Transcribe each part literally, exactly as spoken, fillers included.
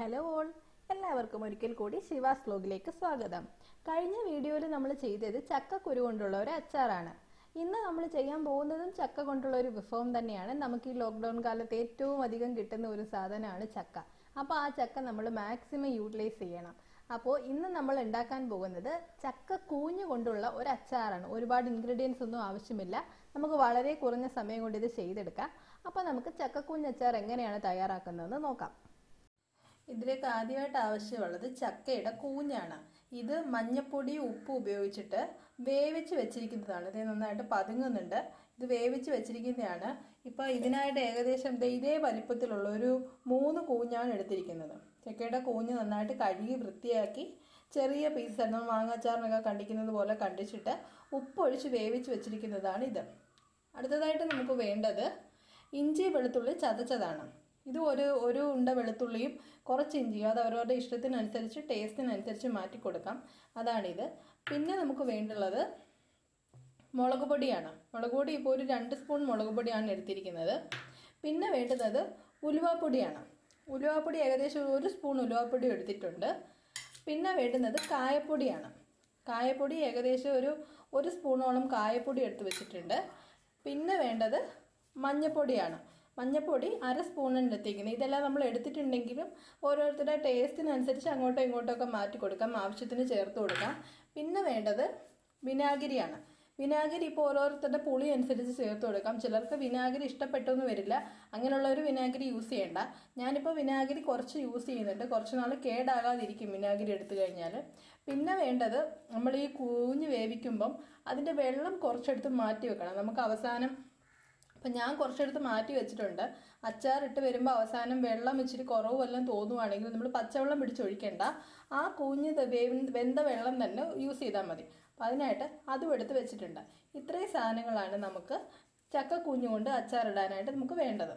Hello all, എല്ലാവർക്കും ഒരിക്കൽ കൂടി ശിവാസ് വ്ലോഗിലേക്ക് സ്വാഗതം. കഴിഞ്ഞ വീഡിയോയിൽ നമ്മൾ ചെയ്തത് ചക്കക്കുരു കൊണ്ടുള്ള ഒരു അച്ചാറാണ്. ഇന്ന് നമ്മൾ ചെയ്യാൻ പോകുന്നതും ചക്ക കൊണ്ടുള്ള ഒരു വിഭവം തന്നെയാണ്. നമുക്ക് ഈ ലോക്ക്ഡൗൺ കാലത്ത് ഏറ്റവും അധികം കിട്ടുന്ന ഒരു സാധനമാണ് ചക്ക. അപ്പോൾ ആ ചക്ക നമ്മൾ മാക്സിമം യൂട്ടിലൈസ് ചെയ്യണം. അപ്പോൾ ഇന്ന് നമ്മൾ ഉണ്ടാക്കാൻ പോകുന്നത് ചക്ക കൂഞ്ഞ് കൊണ്ടുള്ള ഒരു അച്ചാറാണ്. ഒരുപാട് ഇൻഗ്രീഡിയൻസ് ഒന്നും ആവശ്യമില്ല, നമുക്ക് വളരെ കുറഞ്ഞ സമയം കൊണ്ട് ഇത് ചെയ്തെടുക്കാം. അപ്പോൾ നമുക്ക് ചക്കക്കൂഞ്ഞ് അച്ചാർ എങ്ങനെയാണ് തയ്യാറാക്കുന്നതെന്ന് നോക്കാം. ഇതിലേക്ക് ആദ്യമായിട്ട് ആവശ്യമുള്ളത് ചക്കയുടെ കൂഞ്ഞാണ്. ഇത് മഞ്ഞപ്പൊടി ഉപ്പ് ഉപയോഗിച്ചിട്ട് വേവിച്ച് വെച്ചിരിക്കുന്നതാണ്. ഇത് നന്നായിട്ട് പതുങ്ങുന്നുണ്ട്, ഇത് വേവിച്ച് വെച്ചിരിക്കുന്നതാണ്. ഇപ്പോൾ ഇതിനായിട്ട് ഏകദേശം ഇതേ വലിപ്പത്തിലുള്ള ഒരു മൂന്ന് കൂഞ്ഞാണ് എടുത്തിരിക്കുന്നത്. ചക്കയുടെ കൂഞ്ഞ് നന്നായിട്ട് കഴുകി വൃത്തിയാക്കി ചെറിയ പീസാണ്, നമ്മൾ മാങ്ങാച്ചാറിനൊക്കെ കണ്ടിക്കുന്നത് പോലെ കണ്ടിച്ചിട്ട് ഉപ്പൊഴിച്ച് വേവിച്ച് വെച്ചിരിക്കുന്നതാണ് ഇത്. അടുത്തതായിട്ട് നമുക്ക് വേണ്ടത് ഇഞ്ചി വെളുത്തുള്ളി ചതച്ചതാണ്. ഇത് ഒരു ഒരു ഉണ്ട വെളുത്തുള്ളിയും കുറച്ച് ഇഞ്ചിയും, അത് അവരവരുടെ ഇഷ്ടത്തിനനുസരിച്ച് ടേസ്റ്റിനനുസരിച്ച് മാറ്റി കൊടുക്കാം. അതാണിത്. പിന്നെ നമുക്ക് വേണ്ടുള്ളത് മുളക് പൊടിയാണ്. മുളക് പൊടി ഇപ്പോൾ ഒരു രണ്ട് സ്പൂൺ മുളക് പൊടിയാണ് എടുത്തിരിക്കുന്നത്. പിന്നെ വേണ്ടുന്നത് ഉലുവാപ്പൊടിയാണ്. ഉലുവാപ്പൊടി ഏകദേശം ഒരു സ്പൂൺ ഉലുവാപ്പൊടി എടുത്തിട്ടുണ്ട്. പിന്നെ വേണ്ടുന്നത് കായപ്പൊടിയാണ്. കായപ്പൊടി ഏകദേശം ഒരു ഒരു സ്പൂണോളം കായപ്പൊടി എടുത്ത് വെച്ചിട്ടുണ്ട്. പിന്നെ വേണ്ടത് മഞ്ഞൾപ്പൊടിയാണ്. മഞ്ഞൾപ്പൊടി അര സ്പൂണാണ് എടുത്തിരിക്കുന്നത്. ഇതെല്ലാം നമ്മൾ എടുത്തിട്ടുണ്ടെങ്കിലും ഓരോരുത്തരുടെ ടേസ്റ്റിനനുസരിച്ച് അങ്ങോട്ടോ ഇങ്ങോട്ടൊക്കെ മാറ്റി കൊടുക്കാം, ആവശ്യത്തിന് ചേർത്ത് കൊടുക്കാം. പിന്നെ വേണ്ടത് വിനാഗിരിയാണ്. വിനാഗിരി ഇപ്പോൾ ഓരോരുത്തരുടെ പുളി അനുസരിച്ച് ചേർത്ത് കൊടുക്കാം. ചിലർക്ക് വിനാഗിരി ഇഷ്ടപ്പെട്ടൊന്നും വരില്ല, അങ്ങനെയുള്ളൊരു വിനാഗിരി യൂസ് ചെയ്യണ്ട. ഞാനിപ്പോൾ വിനാഗിരി കുറച്ച് യൂസ് ചെയ്യുന്നുണ്ട്, കുറച്ച് നാൾ കേടാകാതിരിക്കും വിനാഗിരി എടുത്തു കഴിഞ്ഞാൽ. പിന്നെ വേണ്ടത് നമ്മൾ ഈ കൂഞ്ഞ് വേവിക്കുമ്പം അതിൻ്റെ വെള്ളം കുറച്ചെടുത്ത് മാറ്റി വെക്കണം. നമുക്ക് അവസാനം അപ്പം ഞാൻ കുറച്ചെടുത്ത് മാറ്റി വെച്ചിട്ടുണ്ട്. അച്ചാറിട്ട് വരുമ്പോൾ അവസാനം വെള്ളം ഇച്ചിരി കുറവ് വല്ലതും തോന്നുവാണെങ്കിൽ നമ്മൾ പച്ചവെള്ളം പിടിച്ചൊഴിക്കേണ്ട, ആ കൂഞ്ഞ് വെന്ത വെള്ളം തന്നെ യൂസ് ചെയ്താൽ മതി. അപ്പം അതിനായിട്ട് അതും എടുത്ത് വെച്ചിട്ടുണ്ട്. ഇത്രയും സാധനങ്ങളാണ് നമുക്ക് ചക്ക കൂഞ്ഞുകൊണ്ട് അച്ചാറിടാനായിട്ട് നമുക്ക് വേണ്ടത്.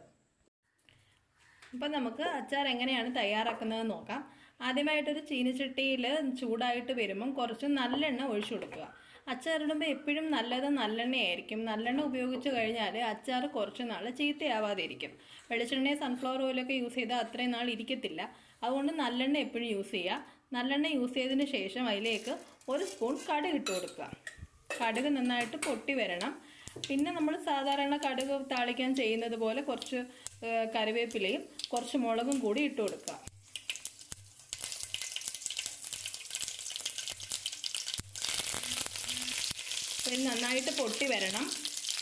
അപ്പം നമുക്ക് അച്ചാർ എങ്ങനെയാണ് തയ്യാറാക്കുന്നത് നോക്കാം. ആദ്യമായിട്ടൊരു ചീനച്ചട്ടിയിൽ ചൂടായിട്ട് വരുമ്പം കുറച്ച് നല്ലെണ്ണ ഒഴിച്ചു കൊടുക്കുക. അച്ചാറിടുമ്പോൾ എപ്പോഴും നല്ലത് നല്ലെണ്ണയായിരിക്കും. നല്ലെണ്ണ ഉപയോഗിച്ച് കഴിഞ്ഞാൽ അച്ചാർ കുറച്ച് നാൾ ചീത്തയാവാതിരിക്കും. വെളിച്ചെണ്ണയും സൺഫ്ലവർ ഓയിലൊക്കെ യൂസ് ചെയ്താൽ അത്രയും നാൾ ഇരിക്കത്തില്ല. അതുകൊണ്ട് നല്ലെണ്ണ എപ്പോഴും യൂസ് ചെയ്യുക. നല്ലെണ്ണ യൂസ് ചെയ്തതിന് ശേഷം അതിലേക്ക് ഒരു സ്പൂൺ കടുക് ഇട്ട് കൊടുക്കുക. കടുക് നന്നായിട്ട് പൊട്ടി വരണം. പിന്നെ നമ്മൾ സാധാരണ കടുക് താളിക്കാൻ ചെയ്യുന്നത് പോലെ കുറച്ച് കറിവേപ്പിലയും കുറച്ച് മുളകും കൂടി ഇട്ട് കൊടുക്കുക. ഇത് നന്നായിട്ട് പൊട്ടി വരണം.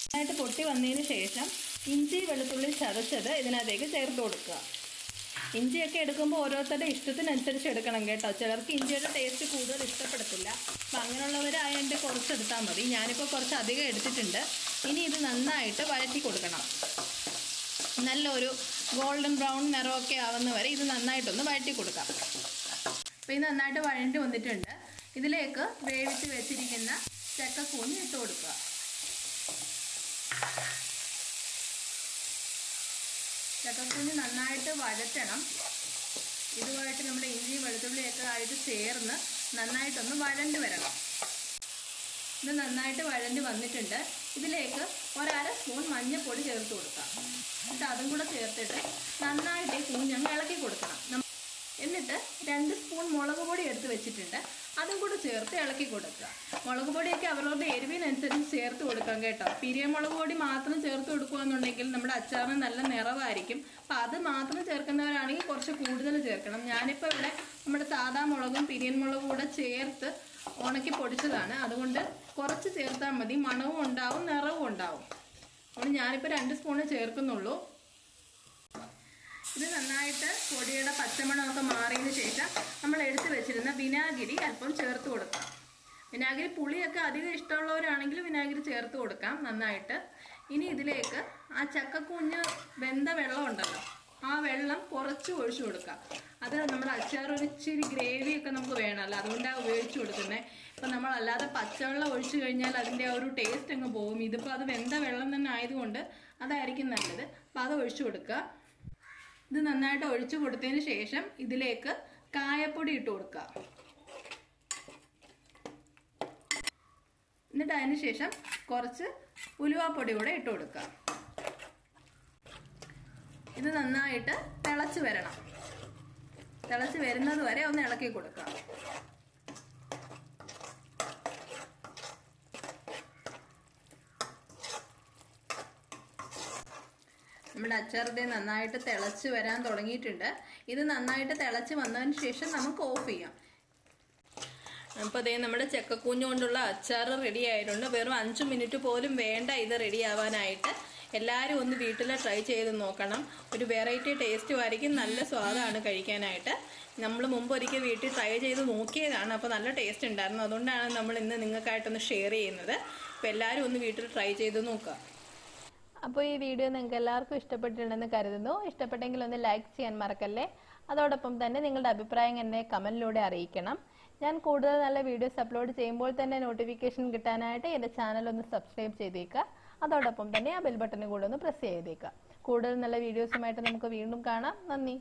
നന്നായിട്ട് പൊട്ടി വന്നതിന് ശേഷം ഇഞ്ചി വെളുത്തുള്ളി ചതച്ചത് ഇതിനകത്തേക്ക് ചേർത്ത് കൊടുക്കുക. ഇഞ്ചിയൊക്കെ എടുക്കുമ്പോൾ ഓരോരുത്തരുടെ ഇഷ്ടത്തിനനുസരിച്ച് എടുക്കണം കേട്ടോ. ചിലർക്ക് ഇഞ്ചിയുടെ ടേസ്റ്റ് കൂടുതൽ ഇഷ്ടപ്പെടത്തില്ല. അപ്പം അങ്ങനെയുള്ളവരായതിൻ്റെ കുറച്ചെടുത്താൽ മതി. ഞാനിപ്പോൾ കുറച്ച് അധികം എടുത്തിട്ടുണ്ട്. ഇനി ഇത് നന്നായിട്ട് വഴറ്റി കൊടുക്കണം. നല്ലൊരു ഗോൾഡൻ ബ്രൗൺ നിറമൊക്കെ ആവുന്നവരെ ഇത് നന്നായിട്ടൊന്ന് വഴറ്റി കൊടുക്കാം. അപ്പോൾ ഇത് നന്നായിട്ട് വഴണ്ടി വന്നിട്ടുണ്ട്. ഇതിലേക്ക് വേവിച്ച് വെച്ചിരിക്കുന്ന ചക്കക്കൂഞ്ഞ് ഇട്ട് കൊടുക്കുക. ചക്കക്കൂഞ്ഞ് നന്നായിട്ട് വഴറ്റണം. ഇതുമായിട്ട് നമ്മൾ ഇഞ്ചി വെളുത്തുള്ളിയൊക്കെ ആയിട്ട് ചേർന്ന് നന്നായിട്ടൊന്ന് വഴണ്ട് വരണം. ഇത് നന്നായിട്ട് വഴണ്ട് വന്നിട്ടുണ്ട്. ഇതിലേക്ക് ഒരര സ്പൂൺ മഞ്ഞൾപ്പൊടി ചേർത്ത് കൊടുക്കുക. എന്നിട്ട് അതും കൂടെ ചേർത്തിട്ട് നന്നായിട്ട് ഈ കൂഞ്ഞ് അങ്ങ് ഇളക്കി കൊടുക്കണം. എന്നിട്ട് രണ്ട് സ്പൂൺ മുളക് പൊടി എടുത്ത് വെച്ചിട്ടുണ്ട്, അതും കൂടെ ചേർത്ത് ഇളക്കി കൊടുക്കുക. മുളക് പൊടിയൊക്കെ അവരവരുടെ എരിവിനനുസരിച്ച് ചേർത്ത് കൊടുക്കാം കേട്ടോ. പിരിയ മുളക് പൊടി മാത്രം ചേർത്ത് കൊടുക്കുകയെന്നുണ്ടെങ്കിൽ നമ്മുടെ അച്ചാറിന് നല്ല നിറവായിരിക്കും. അപ്പം അത് മാത്രം ചേർക്കുന്നവരാണെങ്കിൽ കുറച്ച് കൂടുതൽ ചേർക്കണം. ഞാനിപ്പോൾ ഇവിടെ നമ്മുടെ സാധാ മുളകും പിരിയൻ മുളകും കൂടെ ചേർത്ത് ഉണക്കി പൊടിച്ചതാണ്. അതുകൊണ്ട് കുറച്ച് ചേർത്താൽ മതി, മണവും ഉണ്ടാവും നിറവും ഉണ്ടാവും. അതുകൊണ്ട് ഞാനിപ്പോൾ രണ്ട് സ്പൂണേ ചേർക്കുന്നുള്ളൂ. ഇത് നന്നായിട്ട് പൊടിയുടെ പച്ചമണമൊക്കെ മാറിയതിന് ശേഷം നമ്മൾ എടുത്തു വെച്ചിരുന്ന വിനാഗിരി അല്പം ചേർത്ത് കൊടുക്കാം. വിനാഗിരി പുളിയൊക്കെ അധികം ഇഷ്ടമുള്ളവരാണെങ്കിൽ വിനാഗിരി ചേർത്ത് കൊടുക്കാം നന്നായിട്ട്. ഇനി ഇതിലേക്ക് ആ ചക്കക്കൂഞ്ഞ് വെന്ത വെള്ളം ഉണ്ടല്ലോ, ആ വെള്ളം കുറച്ച് ഒഴിച്ചു കൊടുക്കാം. അത് നമ്മുടെ അച്ചാർ ഒരിച്ചിരി ഗ്രേവിയൊക്കെ നമുക്ക് വേണമല്ലോ, അതുകൊണ്ടാണ് ഉപയോഗിച്ച് കൊടുക്കുന്നത്. ഇപ്പം നമ്മളല്ലാതെ പച്ചവെള്ളം ഒഴിച്ചു കഴിഞ്ഞാൽ അതിൻ്റെ ആ ഒരു ടേസ്റ്റ് അങ്ങ് പോകും. ഇതിപ്പോൾ അത് വെന്ത വെള്ളം തന്നെ ആയതുകൊണ്ട് അതായിരിക്കും നല്ലത്. അപ്പോൾ അത് ഒഴിച്ചു കൊടുക്കുക. ഇത് നന്നായിട്ട് ഒഴിച്ചു കൊടുത്തതിന് ശേഷം ഇതിലേക്ക് കായപ്പൊടി ഇട്ട് കൊടുക്കുക. എന്നിട്ട് അതിന് ശേഷം കുറച്ച് ഉലുവാപ്പൊടി കൂടെ ഇട്ട് കൊടുക്കുക. ഇത് നന്നായിട്ട് തിളച്ച് വരണം. തിളച്ച് വരുന്നത് വരെ ഒന്ന് ഇളക്കി കൊടുക്കാം. നമ്മുടെ അച്ചാറിത് നന്നായിട്ട് തിളച്ച് വരാൻ തുടങ്ങിയിട്ടുണ്ട്. ഇത് നന്നായിട്ട് തിളച്ച് വന്നതിന് ശേഷം നമുക്ക് ഓഫ് ചെയ്യാം. അപ്പോൾ അതേ നമ്മുടെ ചക്കക്കൂഞ്ഞ് കൊണ്ടുള്ള അച്ചാർ റെഡി ആയിട്ടുണ്ട്. വെറും അഞ്ച് മിനിറ്റ് പോലും വേണ്ട ഇത് റെഡി ആവാനായിട്ട്. എല്ലാവരും ഒന്ന് വീട്ടിൽ ട്രൈ ചെയ്ത് നോക്കണം. ഒരു വെറൈറ്റി ടേസ്റ്റും ആയിരിക്കും, നല്ല സ്വാദാണ് കഴിക്കാനായിട്ട്. നമ്മൾ മുമ്പ് ഒരിക്കൽ വീട്ടിൽ ട്രൈ ചെയ്ത് നോക്കിയതാണ്, അപ്പോൾ നല്ല ടേസ്റ്റ് ഉണ്ടായിരുന്നു. അതുകൊണ്ടാണ് നമ്മൾ ഇന്ന് നിങ്ങൾക്കായിട്ടൊന്ന് ഷെയർ ചെയ്യുന്നത്. അപ്പോൾ എല്ലാവരും ഒന്ന് വീട്ടിൽ ട്രൈ ചെയ്ത് നോക്കുക. അപ്പോൾ ഈ വീഡിയോ നിങ്ങൾക്ക് എല്ലാവർക്കും ഇഷ്ടപ്പെട്ടിട്ടുണ്ടെന്ന് കരുതുന്നു. ഇഷ്ടപ്പെട്ടെങ്കിൽ ഒന്ന് ലൈക്ക് ചെയ്യാൻ മറക്കല്ലേ. അതോടൊപ്പം തന്നെ നിങ്ങളുടെ അഭിപ്രായം എന്നെ കമൻറ്റിലൂടെ അറിയിക്കണം. ഞാൻ കൂടുതൽ നല്ല വീഡിയോസ് അപ്ലോഡ് ചെയ്യുമ്പോൾ തന്നെ നോട്ടിഫിക്കേഷൻ കിട്ടാനായിട്ട് എൻ്റെ ചാനൽ ഒന്ന് സബ്സ്ക്രൈബ് ചെയ്തേക്കുക. അതോടൊപ്പം തന്നെ ആ ബെൽ ബട്ടണും കൂടെ ഒന്ന് പ്രസ് ചെയ്തേക്കുക. കൂടുതൽ നല്ല വീഡിയോസുമായിട്ട് നമുക്ക് വീണ്ടും കാണാം. നന്ദി.